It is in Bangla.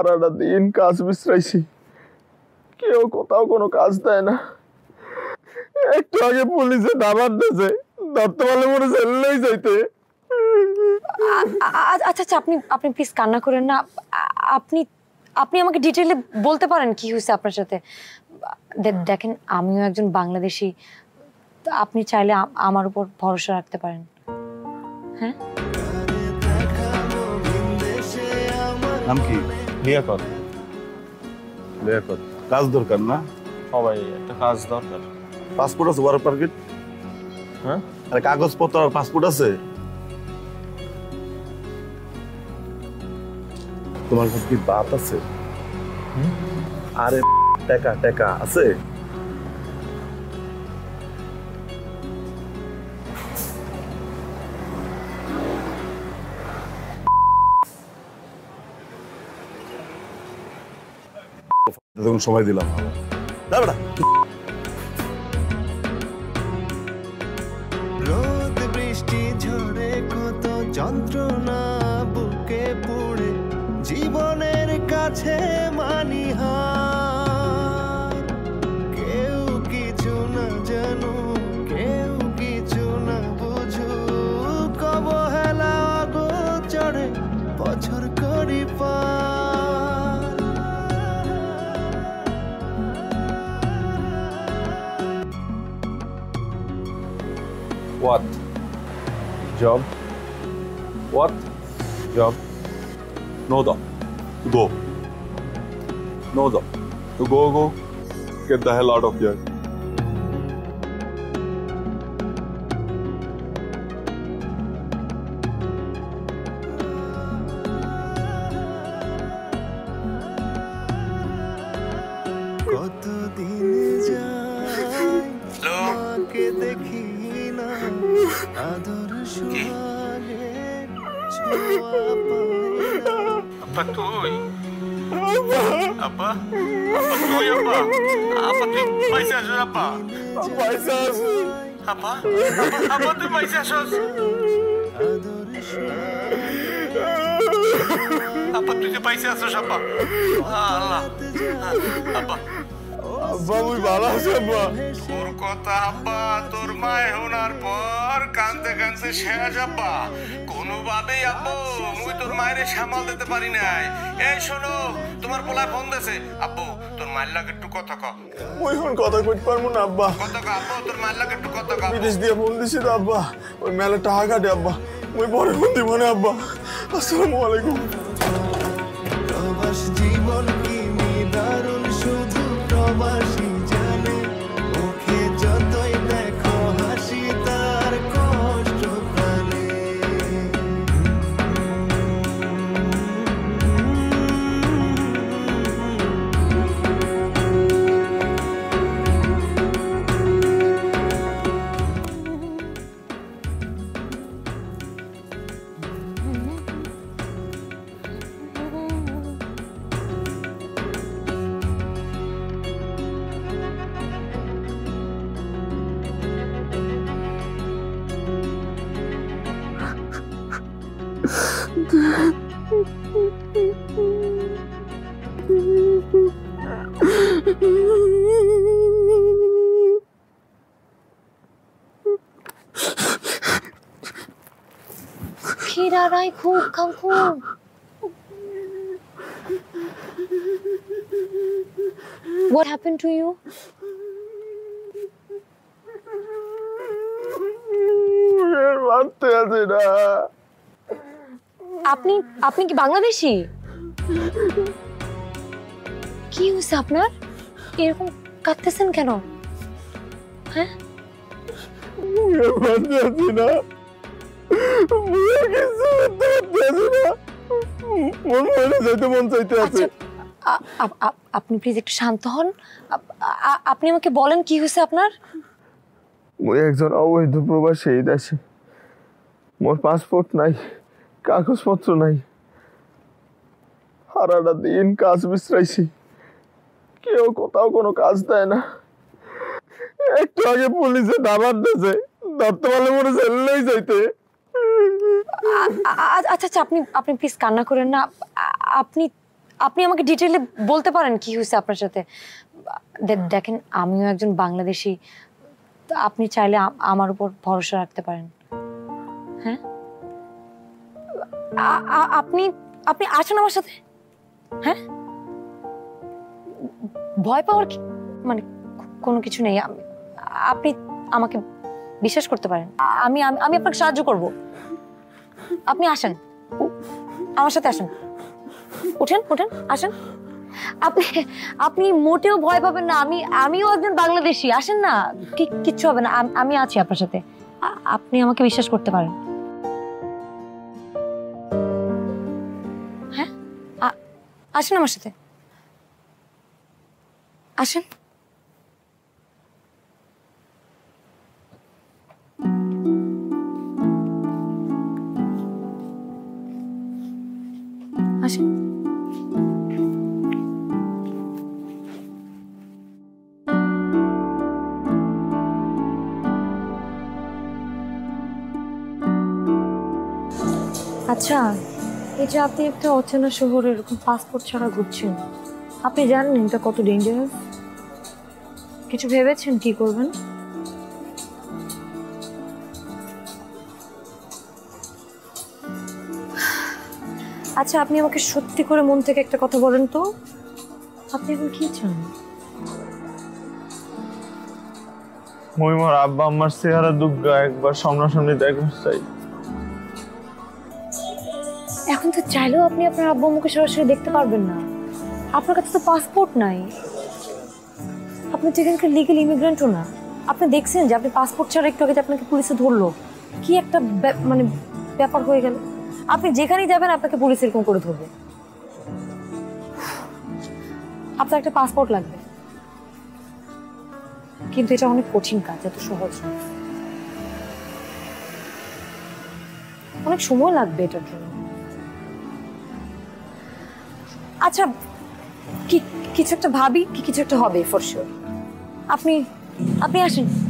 সারাটা দিন কাজ বিশ্রাইছি, কেউ কোথাও কোনো কাজ দেয় না। একটু আগে পুলিশে দাবার দিয়েছে, ধরতে পারলে মনে জেলেই যাইতে। আচ্ছা আচ্ছা, আপনি আপনি প্লিজ কান্না করেন না। আপনি আপনি আমাকে ডিটেইলে বলতে পারেন কি হয়েছে আপনার সাথে? দেখেন, আমিও একজন বাংলাদেশি, আপনি চাইলে আমার উপর ভরসা রাখতে পারেন। হ্যাঁ, নাম কি? লিয়াকত। লিয়াকত, কাজ দরকার না? সবাই একটা কাজ দরকার। পাসপোর্ট আছে? Work permit? হ্যাঁ, আরে কাগজপত্র আর পাসপোর্ট আছে? তোমার কাছে কি বাত আছে? আরে টাকা টাকা আছে? তখন সময় দিলাম না বেটা। রোদ বৃষ্টি ঝরে কত যন্ত্রণা বুকে পুড়ে জীবনের কাছে মানিহার। কেউ কিছু না জানো, কেউ কিছু না বুঝো, কবহেলা গোচরে বছর করি পার। What job? What job? No job. Go. No job. To go. Get the hell out of here. তোর কথা আব্বা, তোর মায় হোনার পর কানতে কানতে শেষ আব্বা। কোনোভাবেই আব্বু মুই তোর মায়ের সামাল দিতে পারি নাই। এই শোনো, তোমার পোলা ফোন দিছে। আব্বু তোর মায়ের লাগে একটু কথা কও। ওই ফোন কথা কইতে পারমু না আব্বা। কথা কও আব্বু, তোর মায়ের লাগে একটু কথা কও। বিদেশ দিয়ে ফোন দিছি তো আব্বা, ওই মেলা টাকা কাটে আব্বা। মুই পরে ফোন দিব না আব্বা। আসসালামু আলাইকুম। প্রবাস জীবন কি নিদারুণ, শুধু প্রবাসী জানে। ওকে যতই দেখো হাসি তার কষ্ট প্রাণে। Khirai khub khang khub What happened to you? আপনি আপনি কি বাংলাদেশি? কি হয়েছে আপনার? এরকম কাঁদতেছেন কেন? হ্যাঁ, আপনি প্লিজ একটু শান্ত হন। আপনি আমাকে বলেন কি হয়েছে আপনার? ওই একজন অবৈধ প্রবাসী এই দেশে। মোর পাসপোর্ট নাই, কাগজপত্র নাই, সারাটা দিন কাজ বিশ্রাইছি, কেউ কোথাও কোনো কাজ দেয় না। একটু আগে পুলিশে দাবার দিয়েছে, ধরতে পারলে মনে জেলেই যাইতে। আচ্ছা আচ্ছা, আপনি আপনি প্লিজ কান্না করেন না। আপনি আপনি আমাকে ডিটেইলে বলতে পারেন কি হয়েছে আপনার সাথে দেখেন আমিও একজন বাংলাদেশী আপনি চাইলে আমার উপর ভরসা রাখতে পারেন হ্যাঁ আপনি আপনি আছেন আমার সাথে হ্যাঁ ভয় পাওয়ার মানে কোনো কিছু নেই আপনি আমাকে বিশ্বাস করতে পারেন আমি আমি আপনাকে সাহায্য করব আপনি আসেন আমার সাথে আসেন উঠেন উঠেন আসেন আপনি আপনি মোটেও ভয় পাবেন না আমি আমিও একজন বাংলাদেশী আসেন না কিচ্ছু হবে না আমি আছি আপনার সাথে আপনি আমাকে বিশ্বাস করতে পারেন হ্যাঁ আসেন আমার সাথে আসেন আচ্ছা এই যে আপনি একটা অচেনা শহরে এরকম পাসপোর্ট ছাড়া ঘুরছেন আপনি জানেন এটা কত ডেঞ্জারাস কিছু ভেবেছেন কি করবেন আচ্ছা আপনি আমাকে সত্যি করে মন থেকে একটা কথা বলেন তো আপনি এখন কি চান মইমার আব্বা আমার চেহারা দুগ্গা একবার সামনাসামনি দেখা চাই এখন তো চাইলেও আপনি আপনার আব্বা আমাকে সরাসরি দেখতে পারবেন না আপনার কাছে তো পাসপোর্ট নাই আপনি তো এখানকার লিগেল ইমিগ্রেন্টও না আপনি দেখছেন যে আপনি পাসপোর্ট ছাড়া একটু আগে আপনাকে পুলিশে ধরলো কি একটা মানে ব্যাপার হয়ে গেল আপনি যেখানেই যাবেন আপনাকে পুলিশ এরকম করে ধরবে আপনার একটা পাসপোর্ট লাগবে কিন্তু এটা অনেক কঠিন কাজ এত সহজ না অনেক সময় লাগবে এটার জন্য আচ্ছা কিছু একটা ভাবি কিছু একটা হবে ফর শিওর আপনি আপনি আসেন